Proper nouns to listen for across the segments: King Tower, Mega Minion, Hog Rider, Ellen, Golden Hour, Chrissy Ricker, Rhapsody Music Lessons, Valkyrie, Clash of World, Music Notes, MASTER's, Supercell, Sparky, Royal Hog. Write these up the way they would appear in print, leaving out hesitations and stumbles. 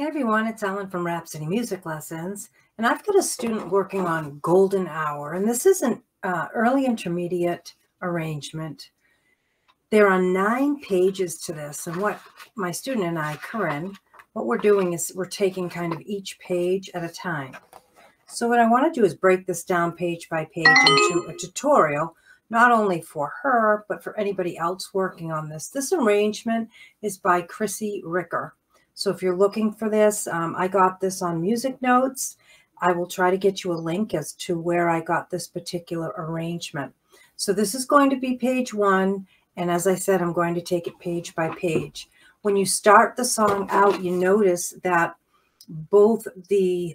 Hey everyone, it's Ellen from Rhapsody Music Lessons, and I've got a student working on Golden Hour, and this is an early intermediate arrangement. There are 9 pages to this, and what my student and I, Corinne, what we're doing is we're taking kind of each page at a time. So what I want to do is break this down page by page into a tutorial, not only for her, but for anybody else working on this. This arrangement is by Chrissy Ricker. So if you're looking for this, I got this on Music Notes. I will try to get you a link as to where I got this particular arrangement. So this is going to be page 1. And as I said, I'm going to take it page by page. When you start the song out, you notice that both the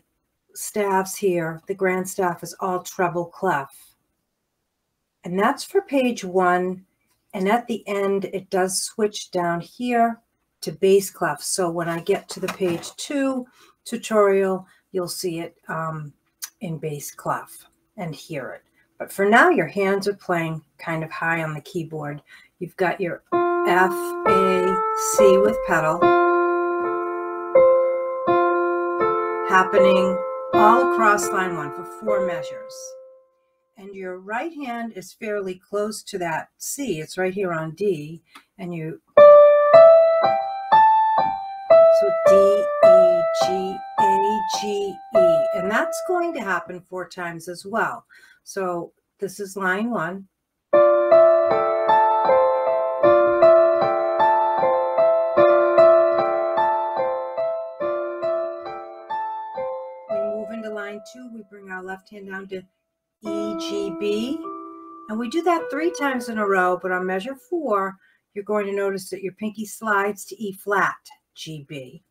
staffs here, the grand staff is all treble clef. And that's for page 1. And at the end, it does switch down here to bass clef. So when I get to the page 2 tutorial, you'll see it in bass clef and hear it. But for now, your hands are playing kind of high on the keyboard. You've got your F, A, C with pedal happening all across line 1 for 4 measures. And your right hand is fairly close to that C. It's right here on D, and you D, E, G, A, G, E. And that's going to happen 4 times as well. So this is line 1. We move into line 2. We bring our left hand down to E, G, B. And we do that 3 times in a row, but on measure 4, you're going to notice that your pinky slides to E flat. G, B.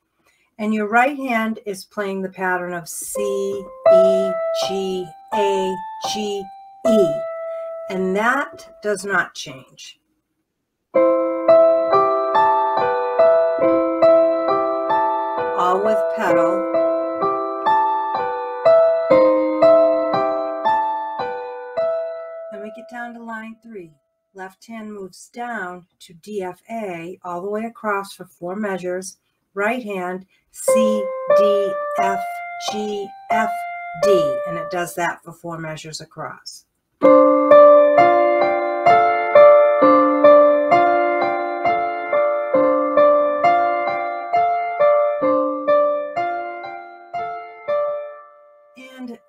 And your right hand is playing the pattern of C, E, G, A, G, E. And that does not change. All with pedal. And we get down to line 3. Left hand moves down to D, F, A, all the way across for 4 measures. Right hand, C, D, F, G, F, D. And it does that for 4 measures across. And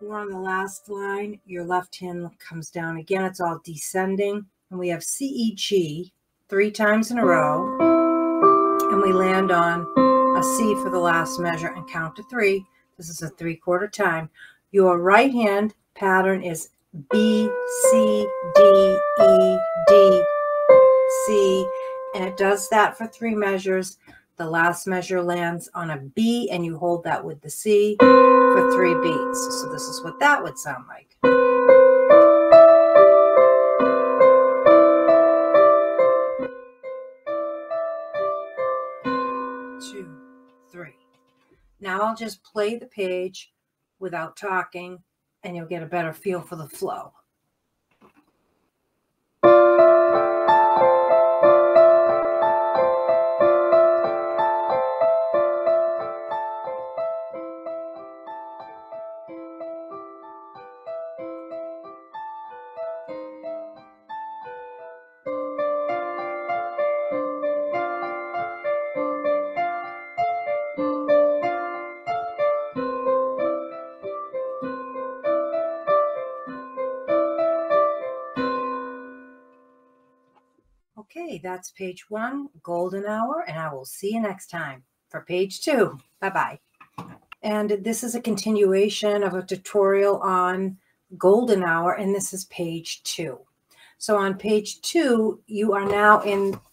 we're on the last line. Your left hand comes down again. It's all descending. And we have C, E, G 3 times in a row, and we land on a C for the last measure and count to 3. This is a 3/4 time. Your right hand pattern is B, C, D, E, D, C, and it does that for 3 measures. The last measure lands on a B, and you hold that with the C for 3 beats. So this is what that would sound like. Now I'll just play the page without talking, and you'll get a better feel for the flow. Okay, that's page 1, Golden Hour, and I will see you next time for page 2. Bye-bye. And this is a continuation of a tutorial on Golden Hour, and this is page 2. So on page 2, you are now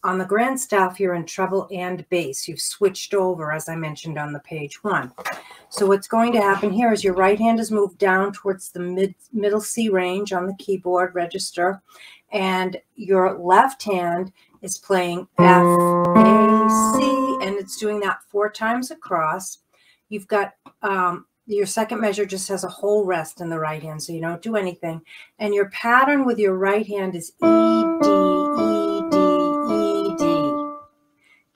on the grand staff, you're in treble and bass. You've switched over, as I mentioned on the page 1. So what's going to happen here is your right hand is moved down towards the middle C range on the keyboard register, and your left hand is playing F, A, C, and it's doing that 4 times across. You've got your second measure just has a whole rest in the right hand, so you don't do anything. And your pattern with your right hand is E, D, E, D, E, D.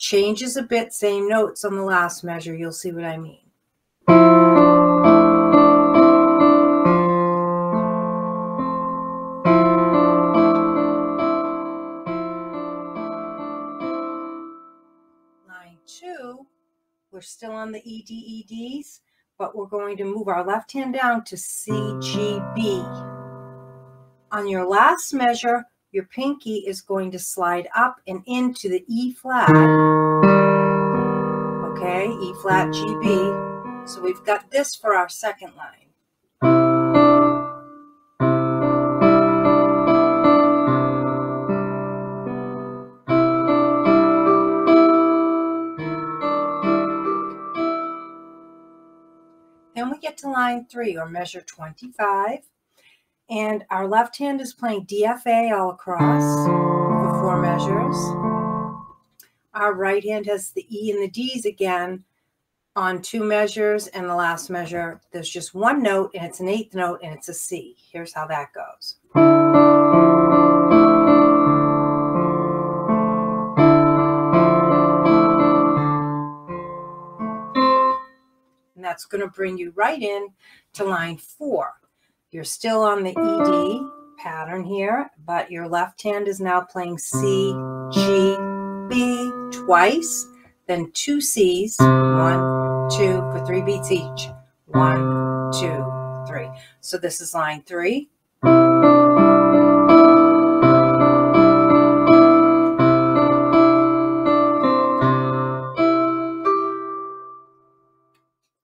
changes a bit, same notes on the last measure. You'll see what I mean. Line two, we're still on the EDEDs, but we're going to move our left hand down to CGB. On your last measure, your pinky is going to slide up and into the E flat. Okay, E flat, GB. So we've got this for our second line. Then we get to line three, or measure 25. And our left hand is playing DFA all across the four measures. Our right hand has the E and the Ds again on two measures, and the last measure, there's just one note, and it's an eighth note, and it's a C. Here's how that goes. And that's going to bring you right in to line four. You're still on the ED pattern here, but your left hand is now playing C, G, B twice, then two Cs, one, two, for three beats each. One, two, three. So this is line three.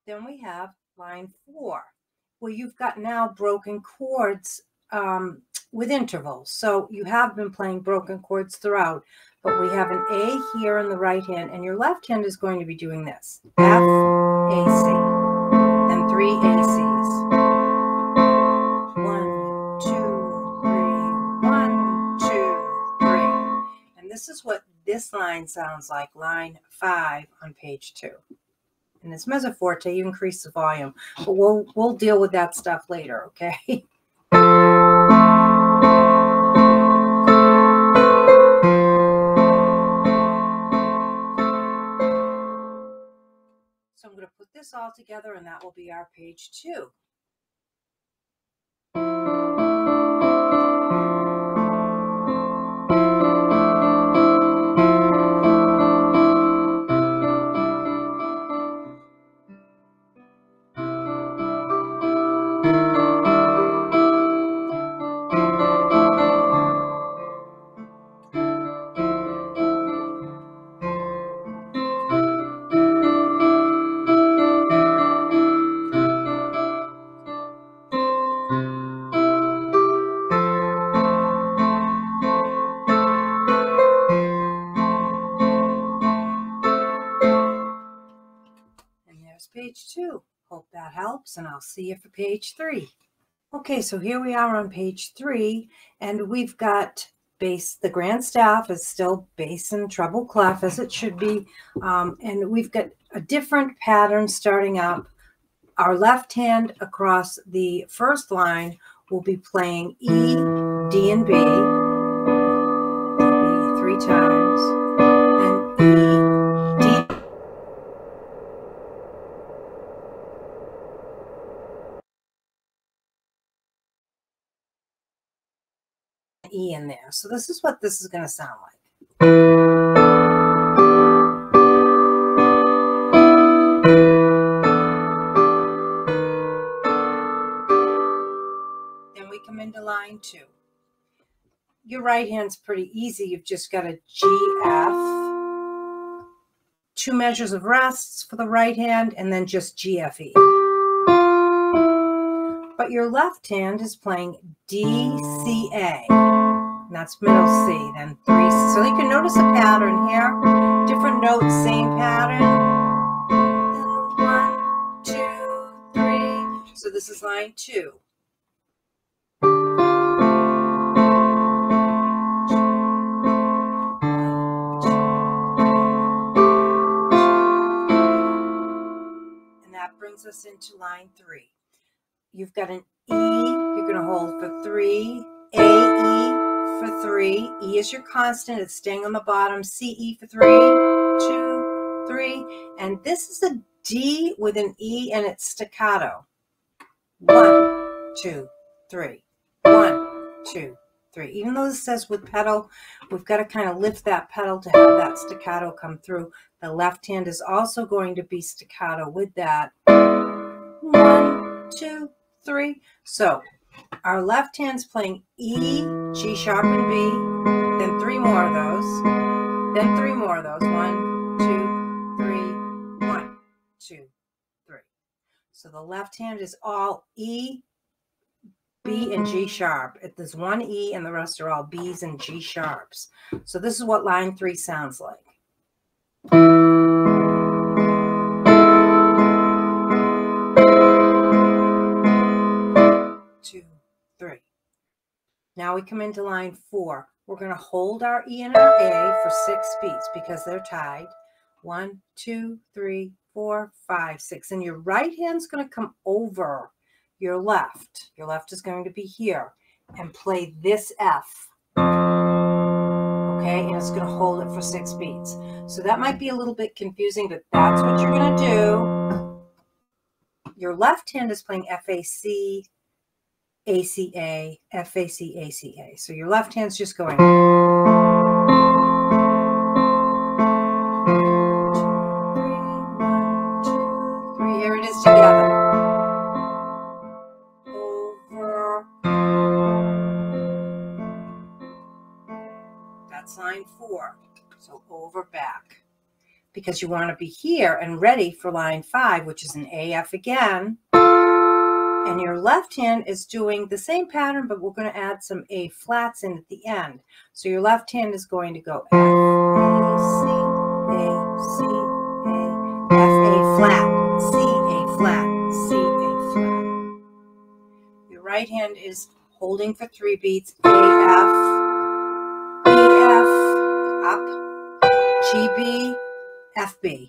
Then we have line four. Well, you've got now broken chords with intervals. So you have been playing broken chords throughout, but we have an A here in the right hand, and your left hand is going to be doing this. F, A, C, then three A, Cs. One, two, three, one, two, three. And this is what this line sounds like, line five on page two. In this mezzo forte, you increase the volume, but we'll deal with that stuff later, okay? So I'm going to put this all together, and that will be our page two. Page 2. Hope that helps, and I'll see you for page 3. Okay, so here we are on page 3, and we've got bass. The grand staff is still bass and treble clef, as it should be, and we've got a different pattern starting up. Our left hand across the first line will be playing E, D, and B, B three times. E in there. So this is what this is going to sound like. Then we come into line two. Your right hand's pretty easy. You've just got a G, F, two measures of rests for the right hand, and then just G, F, E. But your left hand is playing D, C, A. And that's middle C, then three. So you can notice a pattern here. Different notes, same pattern. One, two, three. So this is line two. And that brings us into line three. You've got an E, you're going to hold for three, A, E. For three, E is your constant, it's staying on the bottom, C, E for three, two, three, and this is a D with an E and it's staccato. 1, 2, 3. 1, 2, 3. Even though this says with pedal, we've got to kind of lift that pedal to have that staccato come through. The left hand is also going to be staccato with that. 1, 2, 3. So our left hand's playing E, G sharp and B, then three more of those, then three more of those. 1, 2, 3, 1, 2, 3. So the left hand is all E, B, and G sharp. There's one E and the rest are all B's and G sharps. So this is what line 3 sounds like. Now we come into line 4. We're going to hold our E and our A for 6 beats because they're tied. 1, 2, 3, 4, 5, 6. And your right hand's going to come over your left. Your left is going to be here and play this F. Okay, and it's going to hold it for 6 beats. So that might be a little bit confusing, but that's what you're going to do. Your left hand is playing F, A, C, ACA, FAC, ACA. So your left hand's just going 2, 3, 1, 2, 3. Here it is together. Over. That's line 4. So over back. Because you want to be here and ready for line 5, which is an AF again. And your left hand is doing the same pattern, but we're going to add some A flats in at the end. So your left hand is going to go F, A, C, A, F, A flat, C, A flat, C, A flat. Your right hand is holding for 3 beats, A, F, B, F, up, G, B, F, B,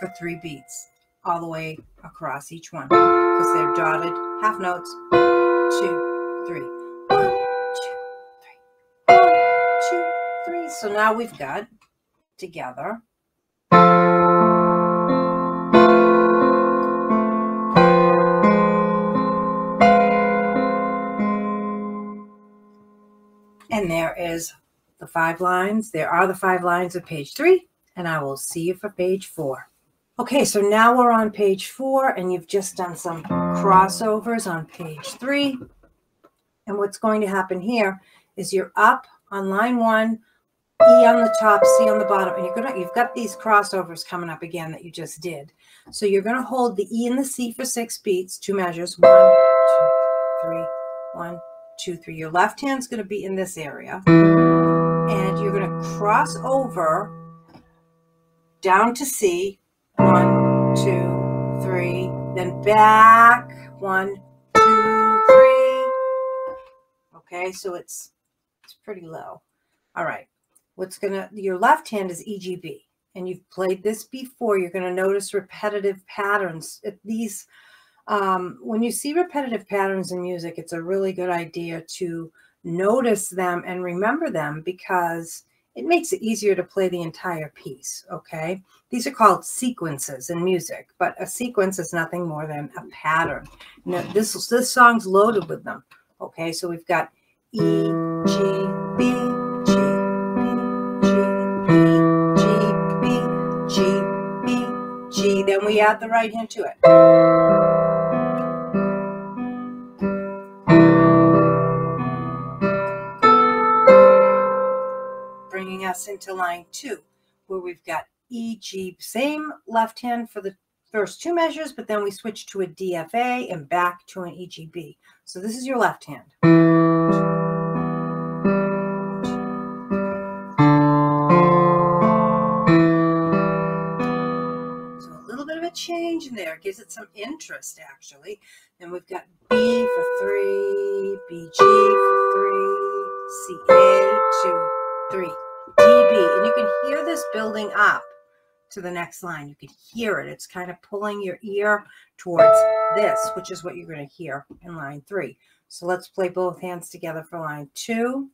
for 3 beats. All the way across each one because they're dotted half notes. 2, 3, 1, 2, 3, 1, 2, 3. So now we've got together. And there is the 5 lines. There are the 5 lines of page 3, and I will see you for page 4. Okay, so now we're on page 4, and you've just done some crossovers on page 3. And what's going to happen here is you're up on line 1, E on the top, C on the bottom, and you've got these crossovers coming up again that you just did. So you're going to hold the E and the C for 6 beats, 2 measures, 1, 2, 3, 1, 2, 3. Your left hand's going to be in this area, and you're going to cross over down to C. 1, 2, 3, then back. 1, 2, 3. Okay, so it's pretty low. All right. Your left hand is E, G, B, and you've played this before. You're gonna notice repetitive patterns. When you see repetitive patterns in music, it's a really good idea to notice them and remember them because it makes it easier to play the entire piece, okay? These are called sequences in music, but a sequence is nothing more than a pattern. Now, this song's loaded with them, okay? So we've got E, G, B, G, B, G, B, G, B, G. Then we add the right hand to it. Us into line 2, where we've got E, G, same left hand for the first 2 measures, but then we switch to a D, F, A, and back to an E, G, B. So this is your left hand. So a little bit of a change in there, gives it some interest actually. Then we've got B for 3, B, G for 3, C, A, 2, 3. DB, and you can hear this building up to the next line. You can hear it. It's kind of pulling your ear towards this, which is what you're going to hear in line 3. So let's play both hands together for line 2.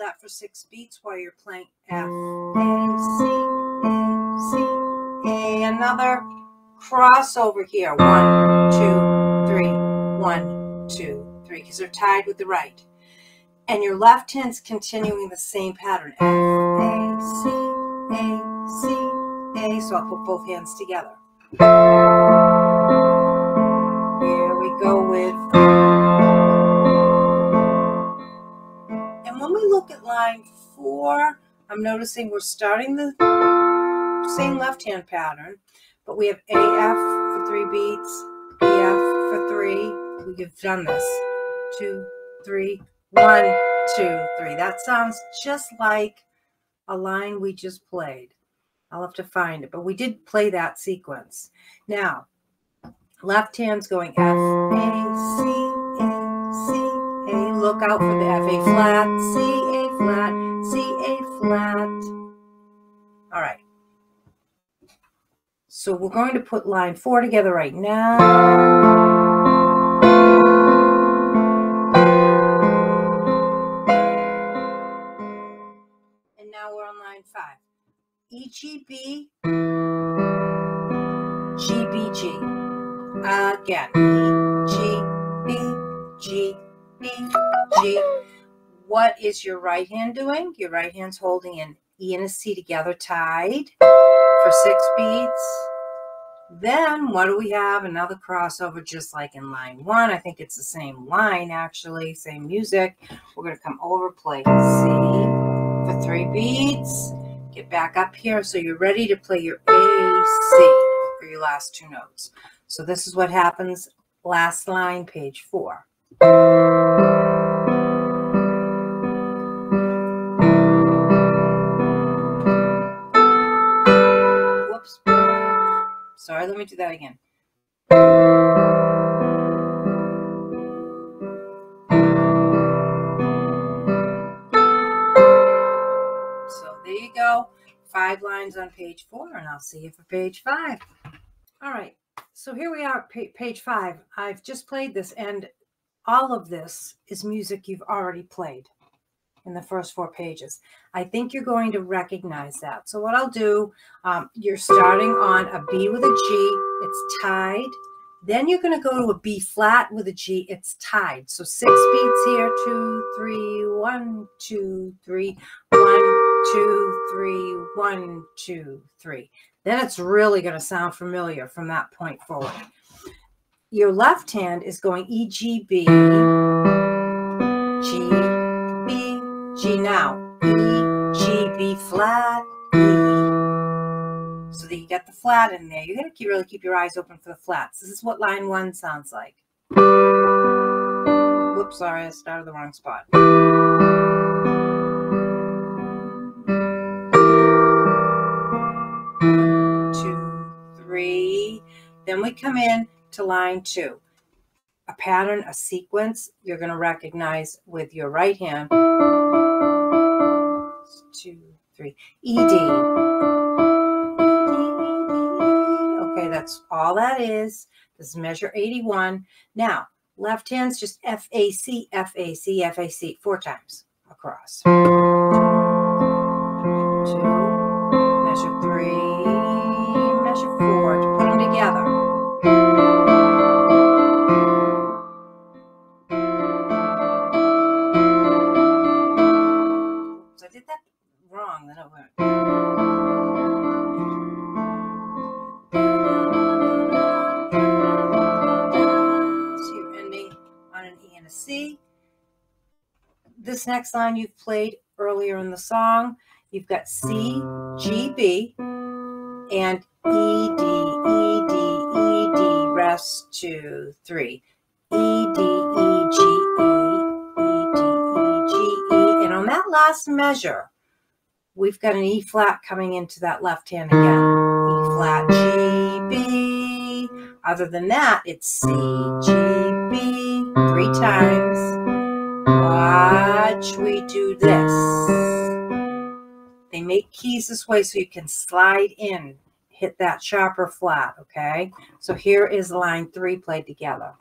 hold that for 6 beats while you're playing F, A, C, A. Another crossover here. 1, 2, 3. 1, 2, 3. Because they're tied with the right. And your left hand's continuing the same pattern. F, A, C, A, C, A. So I'll put both hands together. Here we go with. And when we look at line 4, I'm noticing we're starting the same left hand pattern, but we have AF for 3 beats, EF for 3. We've done this. 2, 3. 1, 2, 3. That sounds just like a line we just played. I'll have to find it, but we did play that sequence. Now, left hand's going F, A, C, A, C, A. Look out for the F, A flat, C, A flat, C, A flat. All right. So we're going to put line 4 together right now. E, G, B, G, B, G. Again. E, G, B, G, B, G. What is your right hand doing? Your right hand's holding an E and a C together tied for 6 beats. Then what do we have? Another crossover just like in line 1. I think it's the same line actually, same music. We're going to come over, play C for 3 beats. Get back up here so you're ready to play your A, C for your last 2 notes. So this is what happens last line, page 4. Whoops. Sorry, let me do that again. Go 5 lines on page 4, and I'll see you for page 5. All right, so here we are at page 5. I've just played this, and all of this is music you've already played in the first 4 pages. I think you're going to recognize that. So what I'll do, you're starting on a B with a G, it's tied. Then you're going to go to a B flat with a G, it's tied. So 6 beats here, 2, 3, 1, 2, 3, 1, 2, 3, 1, 2, 3. Then it's really going to sound familiar from that point forward. Your left hand is going E, G, B, G, B, G. Now, E, G, B flat, E. So that you get the flat in there. You're going to really keep your eyes open for the flats. This is what line 1 sounds like. Whoops, sorry, I started the wrong spot. Then we come in to line 2, a pattern, a sequence you're going to recognize with your right hand. 2, 3, E, D. Okay, that's all that is. This is measure 81. Now, left hand's just F, A, C, F, A, C, F, A, C, 4 times across. 2, measure 3, measure 4 to put them together. This next line you've played earlier in the song, you've got C, G, B, and E, D, E, D, E, D, rest 2, 3. E, D, E, G, E, E, D, E, G, E. And on that last measure, we've got an E flat coming into that left hand again. E flat, G, B. Other than that, it's C, G, B, 3 times. Watch, we do this. They make keys this way so you can slide in, hit that sharper flat, okay? So here is line 3 played together.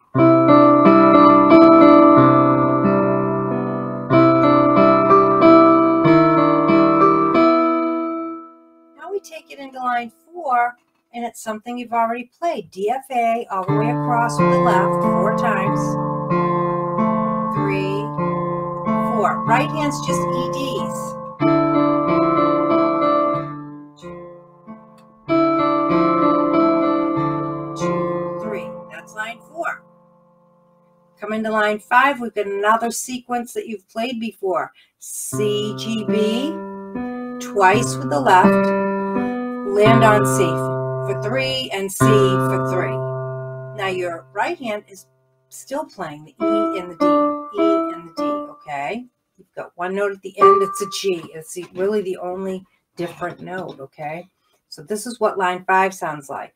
4, and it's something you've already played. DFA all the way across with the left 4 times. 3, 4. Right hand's just EDs. Come into line 5, we've got another sequence that you've played before. C, G, B, twice with the left, land on C for 3 and C for 3. Now your right hand is still playing the E and the D, E and the D, okay? You've got one note at the end, it's a G. It's really the only different note, okay? So this is what line 5 sounds like.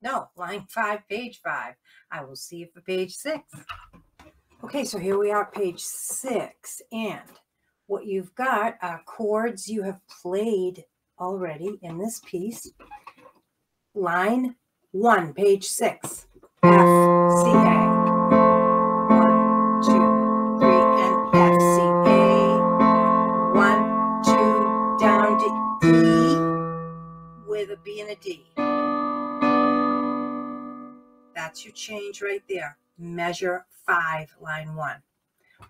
No, line 5, page 5. I will see you for page 6. Okay, so here we are, page 6. And what you've got are chords you have played already in this piece. Line 1, page 6. F, C, A. 1, 2, 3, and F, C, A. 1, 2, down to E with a B and a D. That's your change right there. Measure 5, line 1.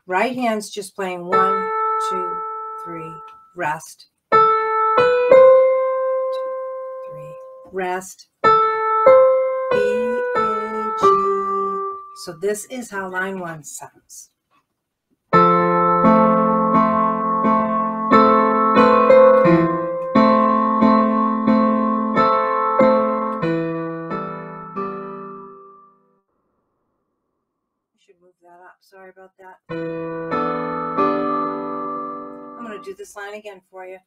Right hand's just playing 1, 2, 3, rest. 2, 3, rest. B, A, G. So this is how line 1 sounds. Sorry about that. I'm going to do this line again for you.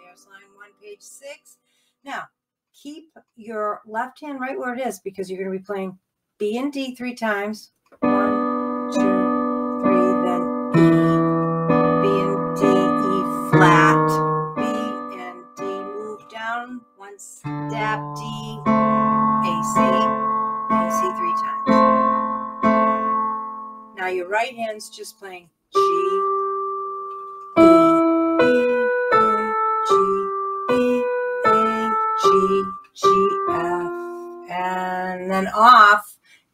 There's line 1, page 6. Now, keep your left hand right where it is because you're going to be playing B and D 3 times. 1, 2, 3, then E. Flat, B and D, move down 1 step, D, A, C 3 times. Now your right hand's just playing G, E, A, G, G, F, and then off,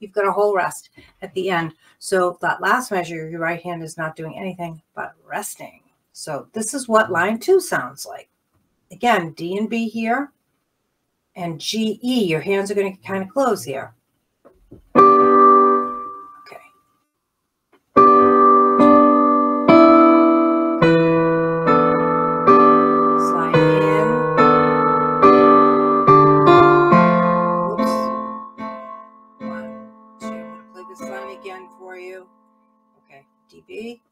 you've got a whole rest at the end. So that last measure, your right hand is not doing anything but resting. So this is what line 2 sounds like. Again, D and B here, and G, E. Your hands are going to kind of close here. Okay. Slide in. Whoops. 1, 2. I'm going to play this line again for you. Okay. D, B.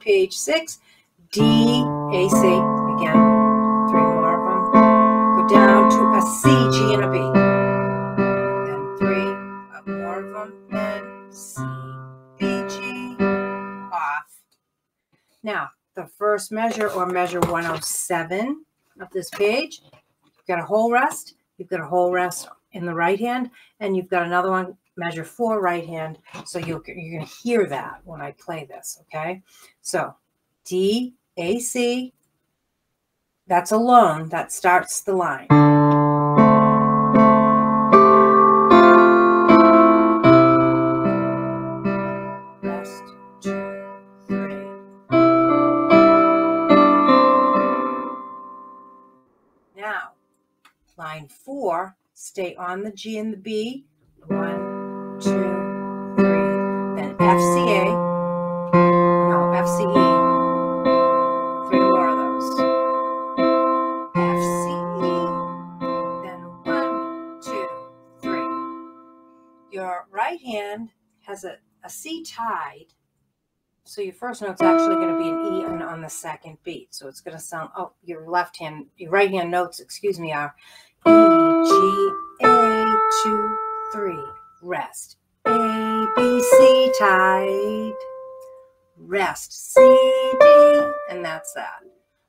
Page 6, D, A, C, again, 3 more of them, go down to a C, G, and a B, then 3 more of them, then C, B, G, off. Now, the first measure, or measure 107 of this page, you've got a whole rest, you've got a whole rest in the right hand, and you've got another one, measure 4 right hand, so you're going to hear that when I play this, okay? So D, A, C, that's alone, that starts the line. Rest, 2, 3. Now, line 4, stay on the G and the B, 1, 2, 3, then F, C, A, no, F, C, E, 3 more of those, F, C, E, then 1, 2, 3. Your right hand has a C tied So your first note's actually going to be an E and on the second beat. So it's going to sound, oh, your right hand notes, excuse me, are E, G, A, 2, 3, rest. A, B, C, tight, rest. C, D, and that's that.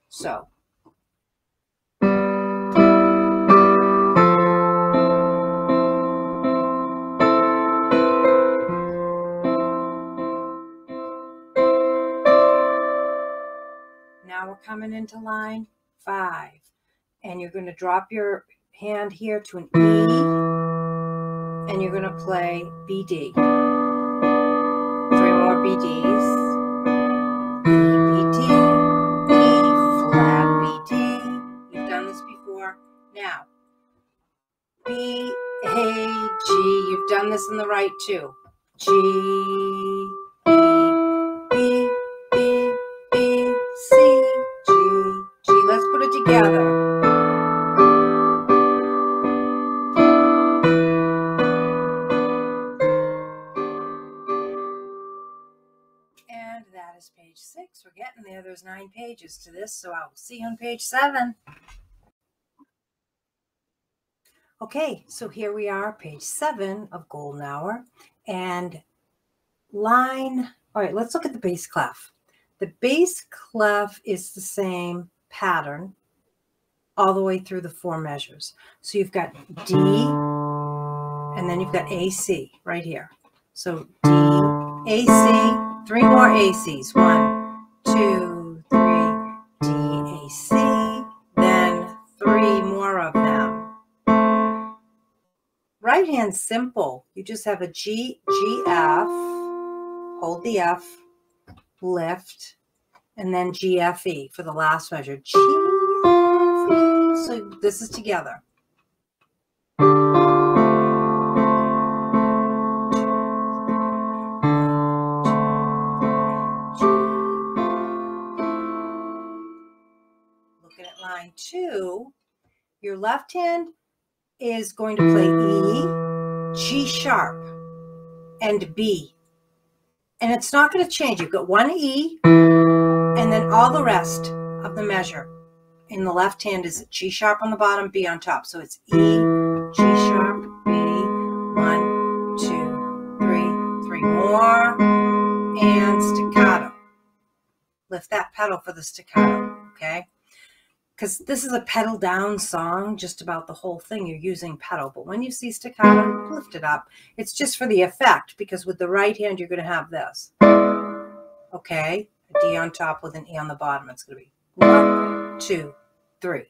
So. Now we're coming into line 5, and you're going to drop your hand here to an E, and you're going to play BD. 3 more BDs, E, BD, E, flat, BD. You've done this before. Now, B, A, G, you've done this in the right too. G, together. And that is page 6. We're getting there. There's 9 pages to this, so I'll see you on page 7. Okay, so here we are, page 7 of Golden Hour. And line, all right, let's look at the bass clef. The bass clef is the same pattern all the way through the 4 measures. So you've got D, and then you've got AC right here. So D, AC, 3 more ACs. 1, 2, 3, D, AC, then 3 more of them. Right hand's simple. You just have a G, G, F, hold the F, lift, and then G, F, E for the last measure. G, so this is together. Looking at line 2, your left hand is going to play E, G sharp, and B. And it's not going to change. You've got 1 E, and then all the rest of the measure. In the left hand is G sharp on the bottom, B on top. So it's E, G sharp, B, 1, 2, 3, 3 more, and staccato. Lift that pedal for the staccato, okay? Because this is a pedal down song, just about the whole thing. You're using pedal, but when you see staccato, lift it up. It's just for the effect, because with the right hand, you're going to have this, okay? A D on top with an E on the bottom. It's going to be 1, 2, 3,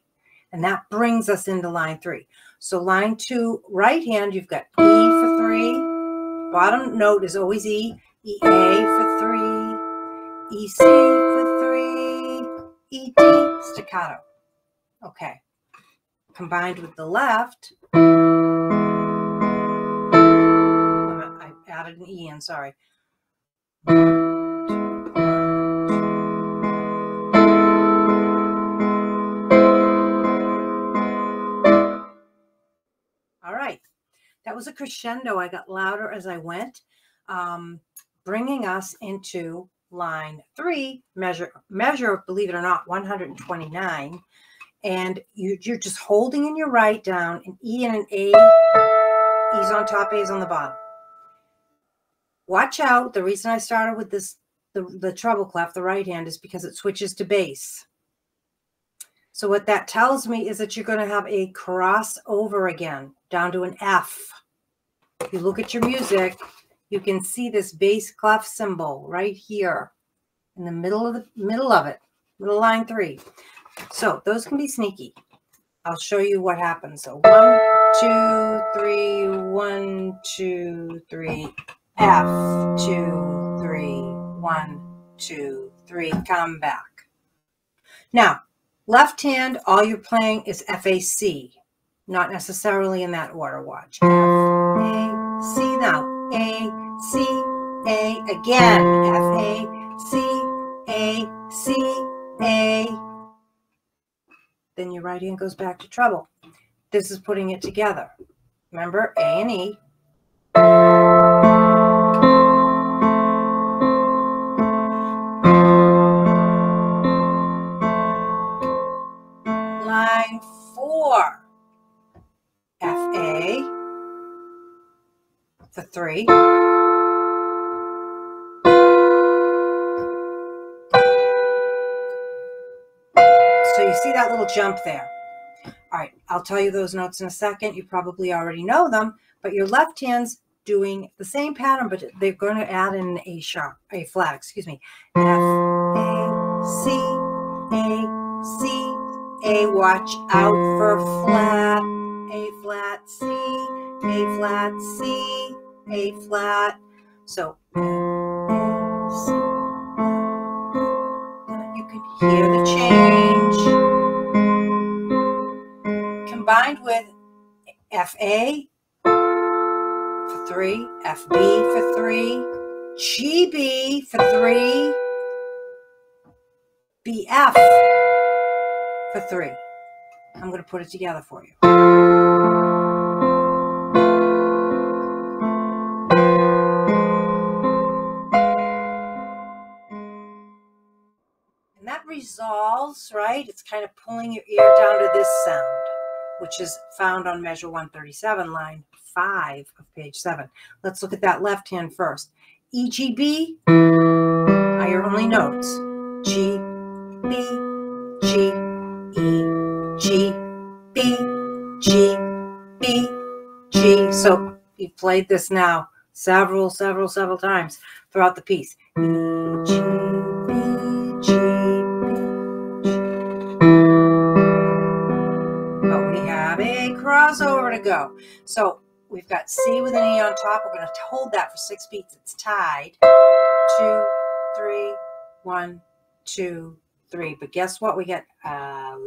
and that brings us into line 3. So line 2, right hand, you've got E for 3. Bottom note is always E. E A for 3, E C for 3, E D staccato. Okay, combined with the left. I added an E in. Sorry. 1, 2, 1. All right, that was a crescendo. I got louder as I went, bringing us into line 3, measure, believe it or not, 129. And you're just holding in your right down an E and an A. E's on top, A's on the bottom. Watch out. The reason I started with this, the treble clef, the right hand, is because it switches to bass. So what that tells me is that you're going to have a crossover again, down to an F. If you look at your music, you can see this bass clef symbol right here in the middle of it, middle line 3. So those can be sneaky. I'll show you what happens. So 1, 2, 3, 1, 2, 3, F, 2, 3, 1, 2, 3, come back. Now, left hand, all you're playing is FAC, not necessarily in that order. Watch. F, A, C now. A, C, A again. F, A, C, A, C, A. Then your right hand goes back to treble. This is putting it together. Remember, A and E. 4. F A for 3. So you see that little jump there. All right, I'll tell you those notes in a second. You probably already know them, but your left hand's doing the same pattern, but they're going to add in A sharp, A flat, excuse me. F, A, C, A, watch out for flat, A flat, C, A flat, C, A flat. So you can hear the change combined with F, A, 3, FB for 3, GB for 3, BF for 3. I'm going to put it together for you. And that resolves, right? It's kind of pulling your ear down to this sound, which is found on measure 137, line 5 of page 7. Let's look at that left hand first. E, G, B are your only notes. G, B, G, E, G, B, G, B, G. So you've played this now several times throughout the piece. E, G, B, G, B. But we have a crossover to go. So we've got C with an E on top. We're going to hold that for 6 beats. It's tied. 2, 3, 1, 2, 3. But guess what? We get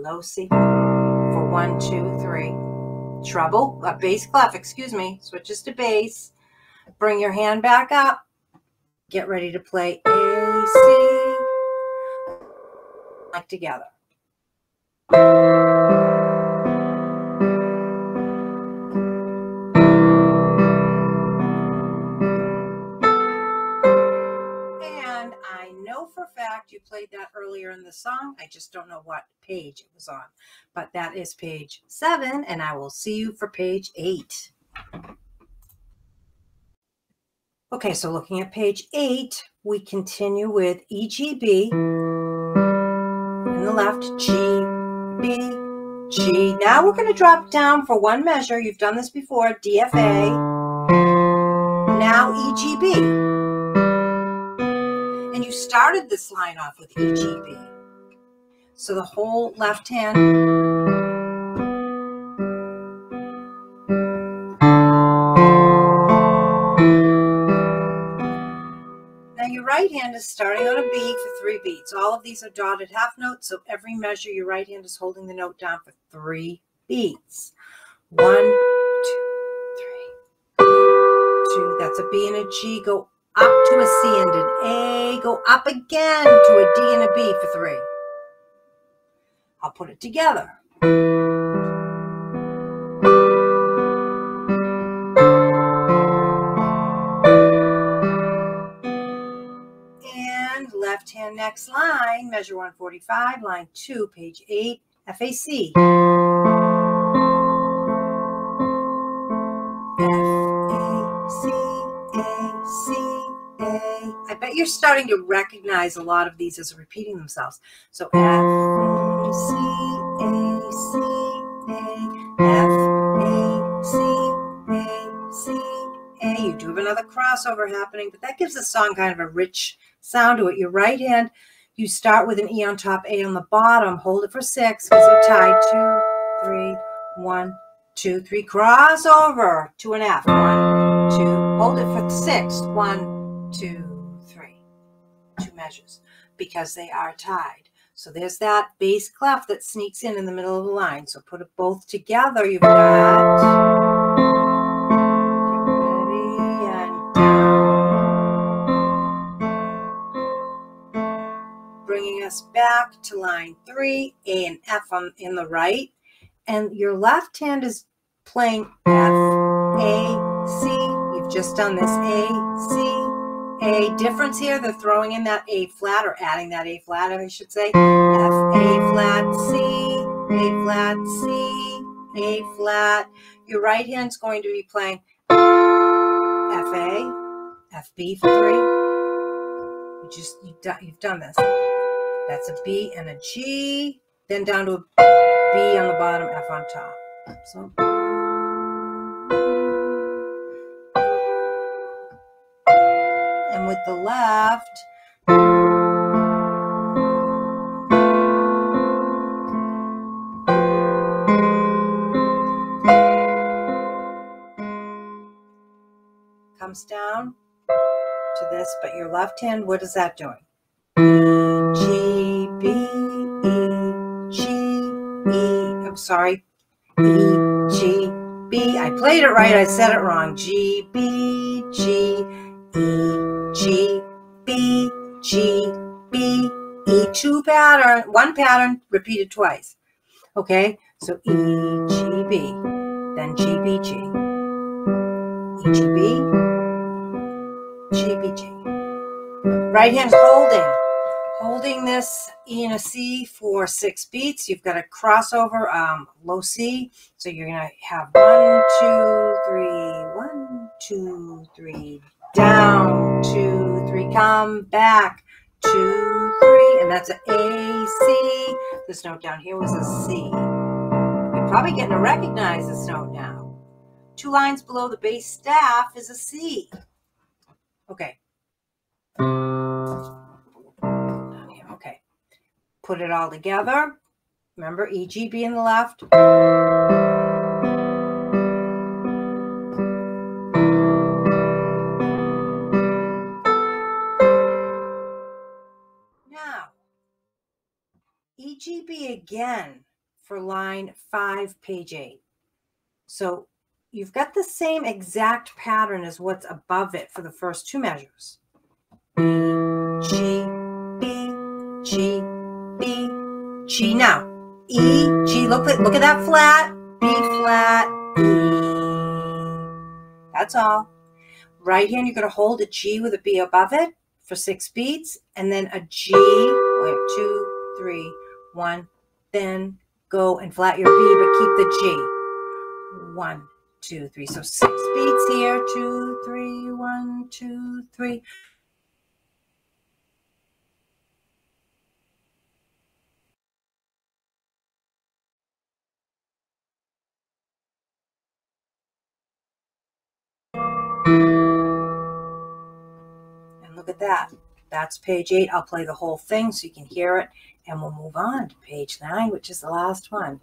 low C for 1, 2, 3. Treble, a bass clef, excuse me. Switches to bass. Bring your hand back up. Get ready to play A, C. Like together. You played that earlier in the song. I just don't know what page it was on, but that is page 7, and I will see you for page 8. Okay, so looking at page 8, we continue with E, G, B in the left, G, B, G. Now we're going to drop down for one measure. You've done this before. D, F, A. Now E, G, B. And you started this line off with E, G, B. So the whole left hand. Now your right hand is starting on a B for 3 beats. All of these are dotted half notes, so every measure your right hand is holding the note down for 3 beats. 1, 2, 3, 2. That's a B and a G. Go up to a C and an A, go up again to a D and a B for 3. I'll put it together. And left hand next line, measure 145, line 2, page 8, F, A, C. You're starting to recognize a lot of these as repeating themselves. So F, A, C, A, C, A, F, A, C, A, C, A. You do have another crossover happening, but that gives the song kind of a rich sound to it. Your right hand, you start with an E on top, A on the bottom. Hold it for 6 because you're tied. 2, 3, 1, 2, 3. Crossover to an F. 1, 2. Hold it for 6. 1, 2. 2 measures because they are tied. So there's that bass clef that sneaks in the middle of the line. So put it both together. You've got ready and down. Bringing us back to line 3, A and F in the right, and your left hand is playing F, A, C. You've just done this A, C. A difference here, they're throwing in that A flat, or adding that A flat, I should say. F, A flat, C, A flat, C, A flat. Your right hand's going to be playing F A, F B for three. You've done this. That's a B and a G. Then down to a B on the bottom, F on top. So. And with the left, comes down to this, but your left hand, what is that doing? G, B, E, G, E, I'm sorry, E, G, B. I played it right, I said it wrong. G, B, G, E, G, B, G, B, E. Two pattern, one pattern repeated twice. Okay, so E, G, B, then G, B, G, E, G, B, G, B, G. Right hand's holding this E and a C for 6 beats. You've got a crossover low C, so you're gonna have 1 2 3 1 2 3 down 2 3 come back 2 3, and that's an A C. This note down here was a C. You're probably getting to recognize this note now. 2 lines below the bass staff is a C. Okay. Down here. Okay. Put it all together. Remember E, G, B in the left. Now, E, G, B again for line 5, page 8. So you've got the same exact pattern as what's above it for the first 2 measures. G, B, G, B, G. Now, E, G, look at that flat, B flat, E. That's all. Right hand, you're going to hold a G with a B above it for 6 beats, and then a G, wait, 2, 3, 1, then go and flat your B, but keep the G. 1, 2, 3, so 6 beats here. 2, 3, 1, 2, 3. And look at that. That's page 8. I'll play the whole thing so you can hear it, and we'll move on to page 9, which is the last one.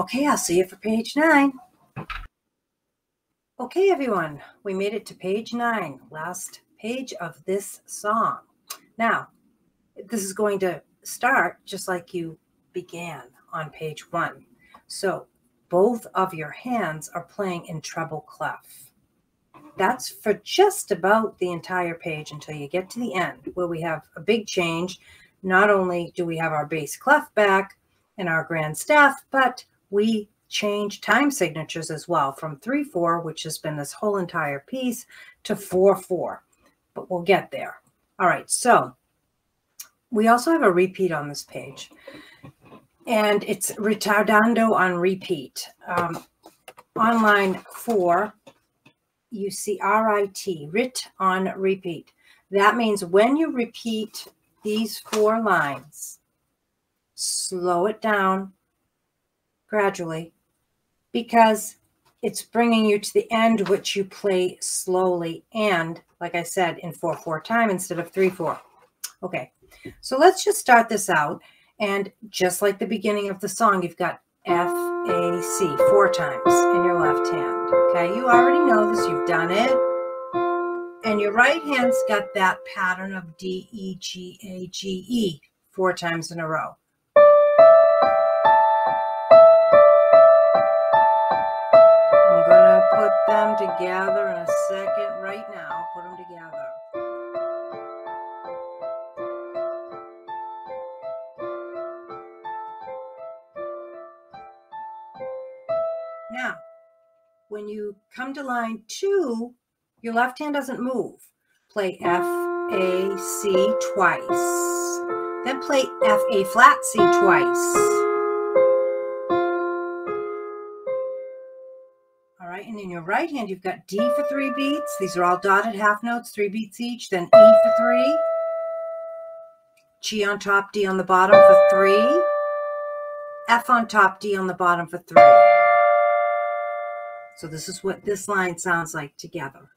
Okay, I'll see you for page 9. Okay, everyone, we made it to page 9, last page of this song. Now, this is going to start just like you began on page 1. So both of your hands are playing in treble clef. That's for just about the entire page until you get to the end, where we have a big change. Not only do we have our bass clef back and our grand staff, but we change time signatures as well from 3/4, which has been this whole entire piece, to 4/4, but we'll get there. All right, so we also have a repeat on this page, and it's ritardando on repeat. On line 4, you see R-I-T, rit on repeat. That means when you repeat these 4 lines, slow it down gradually, because it's bringing you to the end, which you play slowly and, like I said, in 4/4 time instead of 3/4. Okay, so let's just start this out, and just like the beginning of the song, you've got F A C 4 times in your left hand. Okay, you already know this, you've done it. And your right hand's got that pattern of D, E, G, A, G, E 4 times in a row. I'm gonna put them together in a second right now, put them together. Now, when you come to line 2, your left hand doesn't move. Play F, A, C twice. Then play F, A flat, C twice. All right, and in your right hand, you've got D for 3 beats. These are all dotted half notes, 3 beats each. Then E for 3. G on top, D on the bottom for 3. F on top, D on the bottom for 3. So this is what this line sounds like together.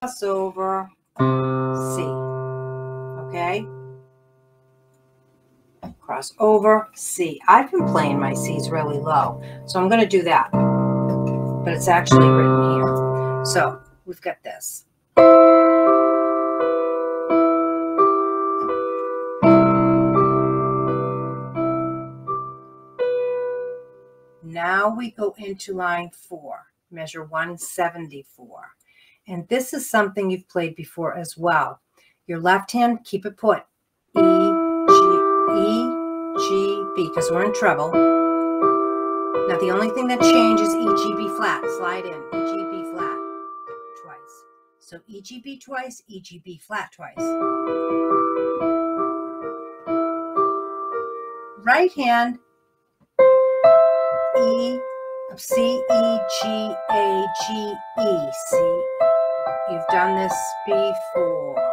Cross over. C, okay, cross over, C. I've been playing my C's really low, so I'm going to do that, but it's actually written here. So we've got this. Now we go into line 4, measure 174. And this is something you've played before as well. Your left hand, keep it put. E, G, B, because we're in treble. Now the only thing that changes is E, G, B flat. Slide in, E, G, B flat twice. So E, G, B twice, E, G, B flat twice. Right hand, E, C, E, G, A, G, E, C. You've done this before.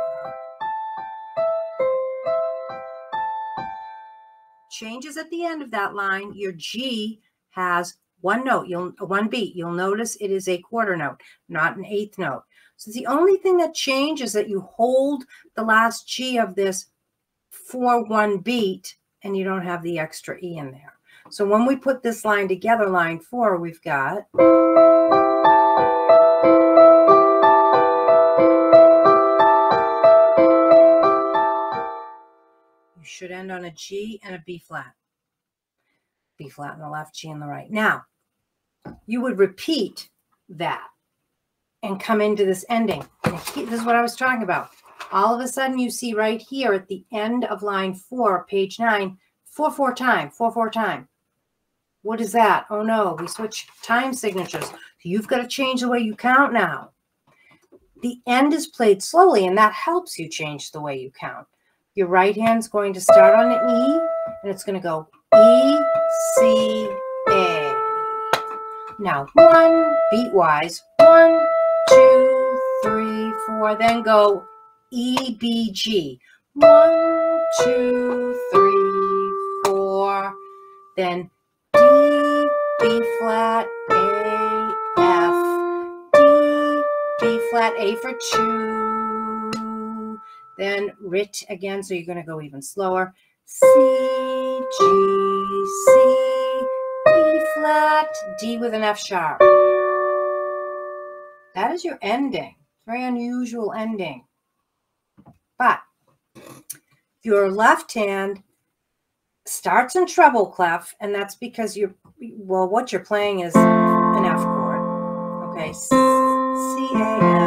Changes at the end of that line. Your G has one note, one beat. You'll notice it is a quarter note, not an eighth note. So the only thing that changes is that you hold the last G of this for one beat, and you don't have the extra E in there. So when we put this line together, line 4, we've got... You should end on a G and a B flat. B flat on the left, G on the right. Now, you would repeat that and come into this ending. And this is what I was talking about. All of a sudden, you see right here at the end of line 4, page 9, 4/4 time, 4/4 time. What is that? Oh no, we switched time signatures. You've got to change the way you count now. The end is played slowly, and that helps you change the way you count. Your right hand's going to start on an E, and it's going to go E, C, A. Now, 1, beat-wise, 1, 2, 3, 4, then go E, B, G. 1, 2, 3, 4, then D, B flat, A, F, D, B flat, A for 2, then writ again, so you're going to go even slower, C, G, C, B flat, D with an F sharp. That is your ending. Very unusual ending. But your left hand starts in treble clef, and that's because you're, well, what you're playing is an F chord. Okay, C, A, F.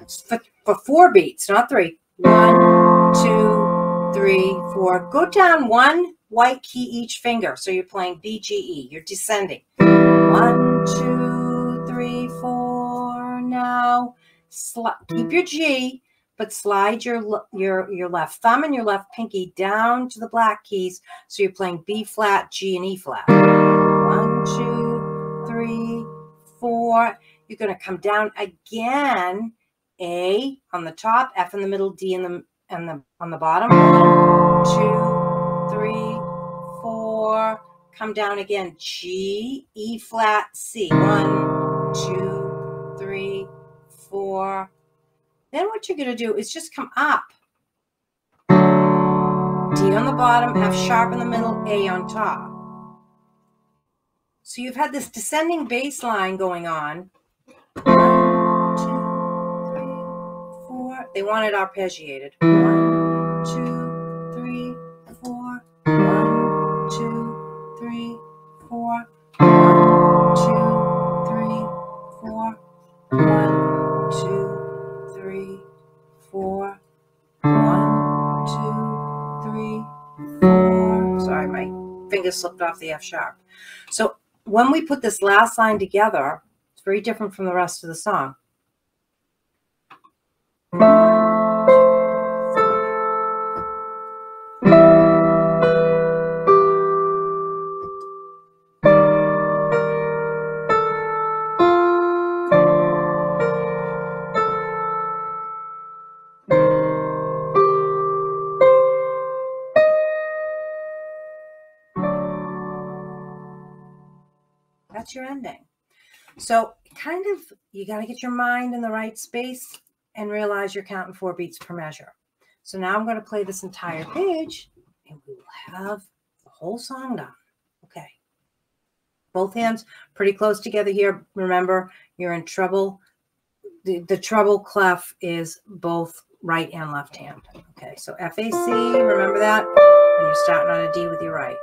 It's for 4 beats, not 3. 1, 2, 3, 4. Go down 1 white key each finger. So you're playing B, G, E. You're descending. 1, 2, 3, 4. Now, keep your G, but slide your left thumb and your left pinky down to the black keys. So you're playing B flat, G, and E flat. 1, 2, 3, 4. You're going to come down again A on the top, F in the middle, D in the on the bottom. 1, 2, 3, 4. Come down again. G, E flat, C. 1, 2, 3, 4. Then what you're gonna do is just come up. D on the bottom, F sharp in the middle, A on top. So you've had this descending bass line going on. 1, 2, 3, 4. They want it arpeggiated. 1, 2, 3, 4. 1, 2, 3, 4. 1, 2, 3, 4. 1, 2, 3, 4. 1, 2, 3, 4. Sorry, my finger slipped off the F sharp. So when we put this last line together, it's very different from the rest of the song. That's your ending. So kind of, you got to get your mind in the right space and realize you're counting 4 beats per measure. So now I'm going to play this entire page and we will have the whole song done. Okay. Both hands pretty close together here. Remember, you're in treble. The treble clef is both right and left hand. Okay. So F, A, C, remember that. And you're starting on a D with your right.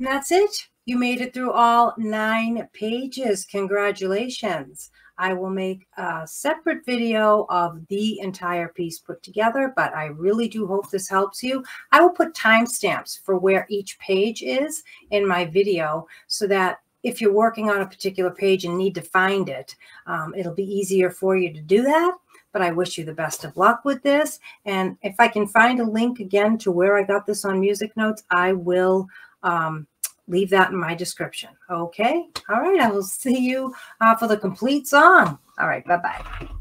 And that's it. You made it through all 9 pages. Congratulations. I will make a separate video of the entire piece put together, but I really do hope this helps you. I will put timestamps for where each page is in my video so that if you're working on a particular page and need to find it, it'll be easier for you to do that. But I wish you the best of luck with this. And if I can find a link again to where I got this on Music Notes, I will leave that in my description. Okay. All right. I will see you for the complete song. All right. Bye-bye.